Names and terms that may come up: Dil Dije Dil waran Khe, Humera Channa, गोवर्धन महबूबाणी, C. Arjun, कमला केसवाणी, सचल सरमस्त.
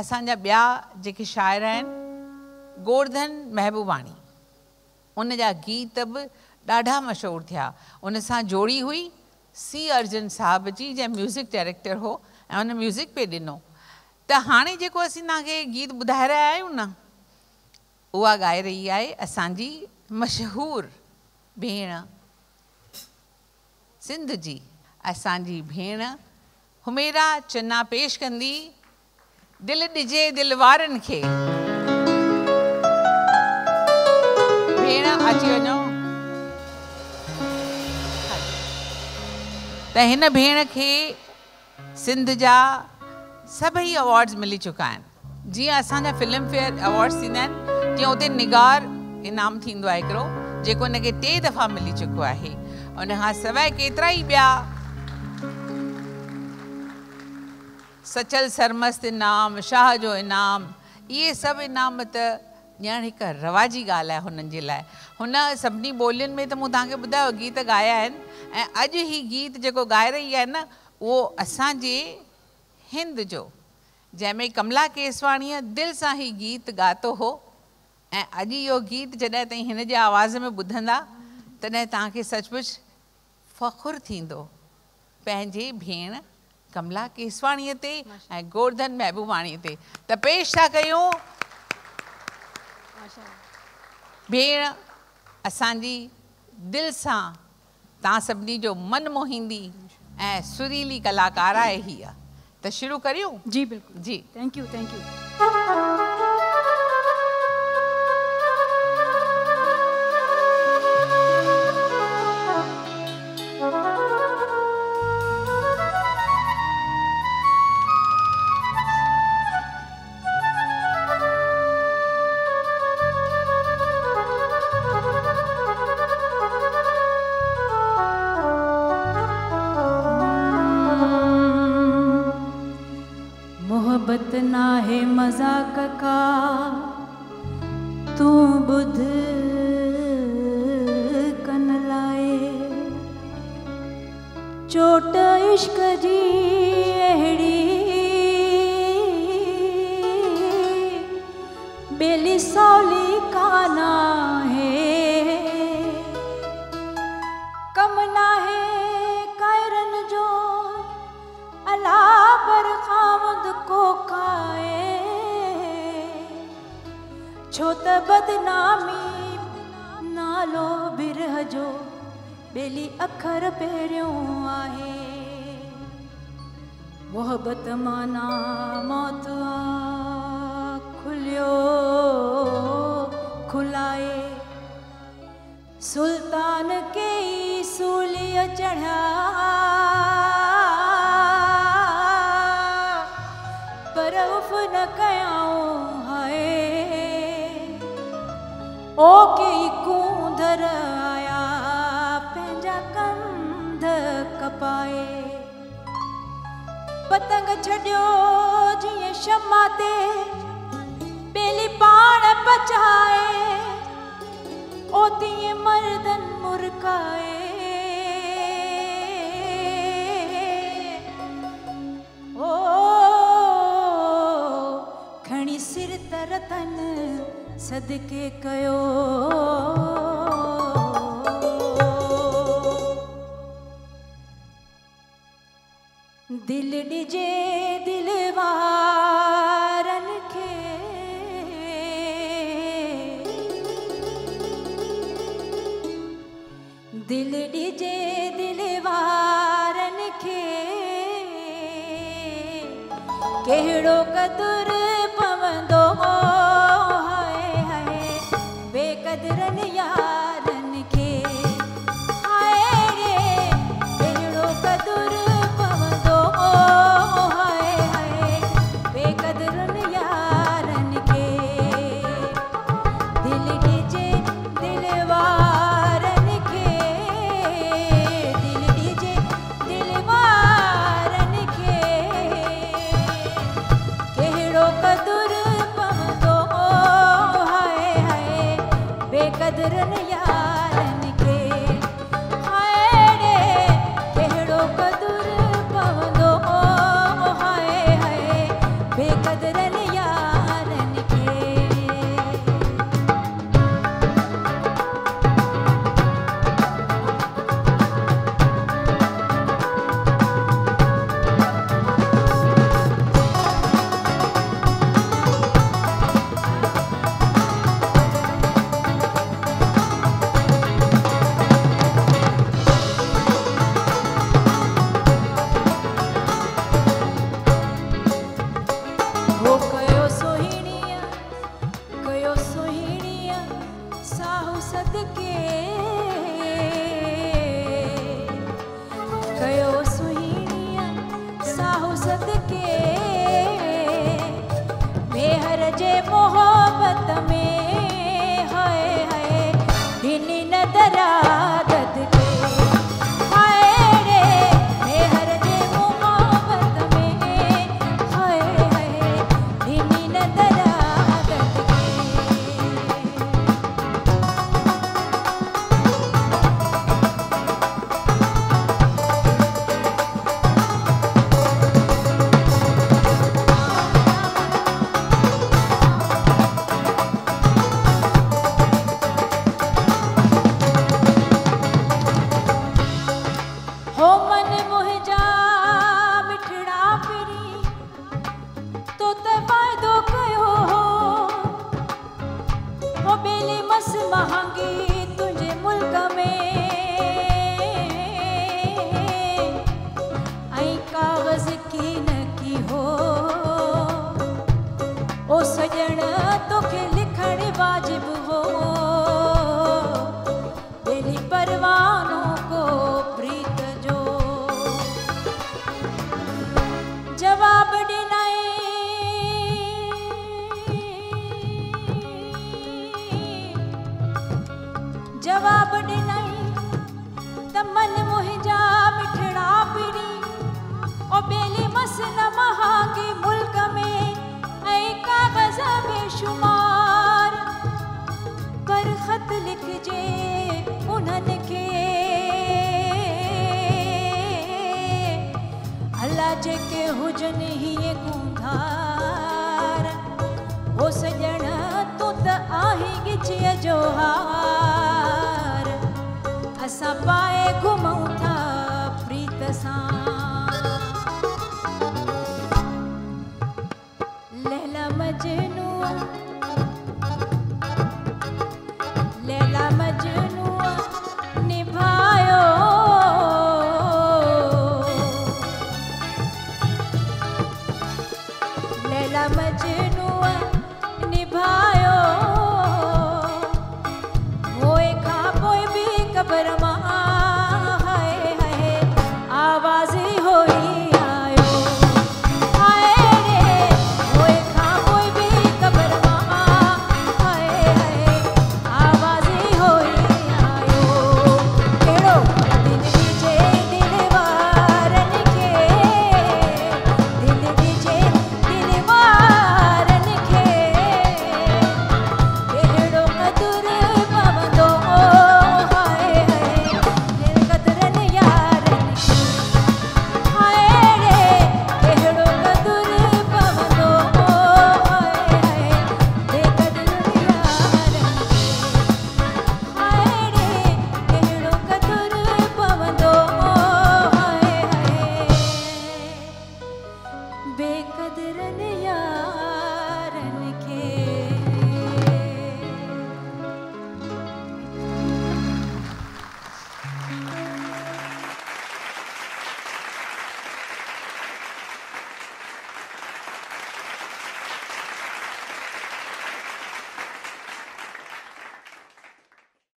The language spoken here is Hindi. असांजा ॿिया जेके शाइर आहिनि गोवर्धन महबूबाणी उन जा गीत बि ॾाढा मशहूरु थिया। उन सां जोड़ी हुई सी अर्जुन साहब जी जंहिं म्यूज़िक डायरेक्टर हो ऐं हुन म्यूज़िक पे ॾिनो। त हाणे जेको असीं तव्हांखे गीत ॿुधाए रहिया आहियूं न उहा ॻाए रही आहे असांजी मशहूर भेण सिंध जी असांजी भेण हुमेरा चन्ना पेश कंदी दिल ॾिजे दिल वारनि खे। भेण अची वञो त हिन भेण खे सिंध जा सभई अवॉर्ड्स मिली चुका आहिनि। जीअं असांजा फिल्म फेयर अवॉर्ड्स थींदा आहिनि तीअं उते निगार इनाम थींदो आहे हिकिड़ो जेको हिनखे 3 दफ़ा मिली चुको आहे। उन खां सवाइ केतिरा ई ॿिया सचल सरमस्त इनाम शाह जो इनाम इहे सभु इनाम त ॼण हिकु रवाजी ॻाल्हि आहे हुननि जे लाइ। हुन सभिनी ॿोलियुनि में त मूं तव्हांखे ॿुधायो गीत ॻाया आहिनि ऐं अॼु ही गीत जेको ॻाए रही आहे न उहो असांजे हिंद जो जंहिंमें कमला केसवाणीअ दिलि सां ही गीत ॻातो हो ऐं अॼु इहो गीत जॾहिं ताईं हिन जे आवाज़ में ॿुधंदा तॾहिं तव्हांखे सचमुच फ़ख़ुरु थींदो पंहिंजे भेण कमला केसवाणीअ ते ऐं गोवर्धन महबूबाणीअ ते। त पेश था कयूं भेण असांजी दिलि सां तव्हां सभिनी जो मन मोहींदी ऐं सुरीली कलाकार आहे हीअ। त शुरू करियूं? जी बिल्कुलु जी। Thank you thank you. मजाक का तू बुध कन लाए चोट इश्क जी अहड़ी बेली सौली काना है कम ना है कायरन जो अला पर खामद को खाए छो त बदनामी नालो बिरह जो बेली अखर पहिरियों आहे मोहबत माना मौत खुलियो खुलाए सुल्तान के सूली चढ़ा पर उफ न कयाऊं ओ के कूंधर आया पंहिंजा कंध कपाए पतंग छॾियो जीअं शमा ते बेली पाण पचाए ओ तीअं मर्दन मुरकाए ओ खणी सिर तरतन सदके कयो दिल ॾिजे दिल वारन खे दिल ॾिजे दिल वारन खे कहिड़ो कदुर पवंदो कदरन यारन के हाय रे कहिड़ो कदुर पवंदो हाय हाय बेकदरन यारन के दिल ॾिजे दिल वारन के दिल ॾिजे दिल वारन के कहिड़ो कदुर पवंदो हाय हाय बेकदरन यारन के हाय रे कहिड़ो कदुर पवंदो हाय हाय बेकदरन Mejnua